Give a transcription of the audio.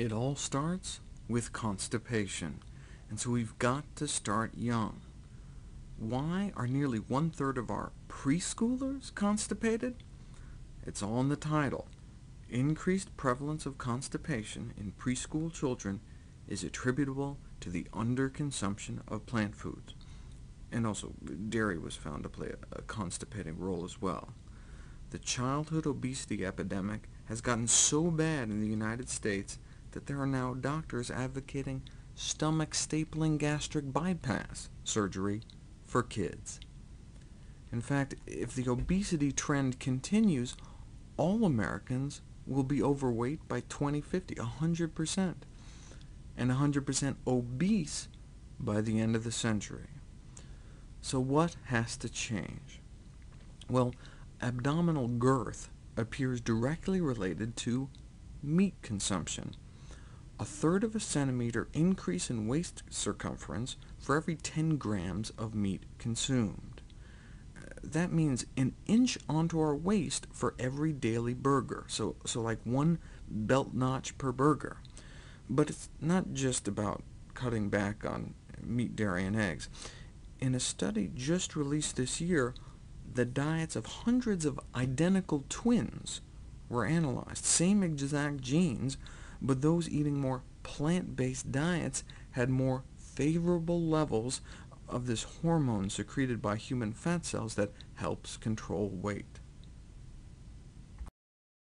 It all starts with constipation, and so we've got to start young. Why are nearly one-third of our preschoolers constipated? It's all in the title. Increased prevalence of constipation in preschool children is attributable to the underconsumption of plant foods. And also, dairy was found to play a constipating role as well. The childhood obesity epidemic has gotten so bad in the United States that there are now doctors advocating stomach stapling gastric bypass surgery for kids. In fact, if the obesity trend continues, all Americans will be overweight by 2050, 100%, and 100% obese by the end of the century. So what has to change? Well, abdominal girth appears directly related to meat consumption. A third of a centimeter increase in waist circumference for every 10 grams of meat consumed. That means an inch onto our waist for every daily burger, so like one belt notch per burger. But it's not just about cutting back on meat, dairy, and eggs. In a study just released this year, the diets of hundreds of identical twins were analyzed, same exact genes, but those eating more plant-based diets had more favorable levels of this hormone secreted by human fat cells that helps control weight.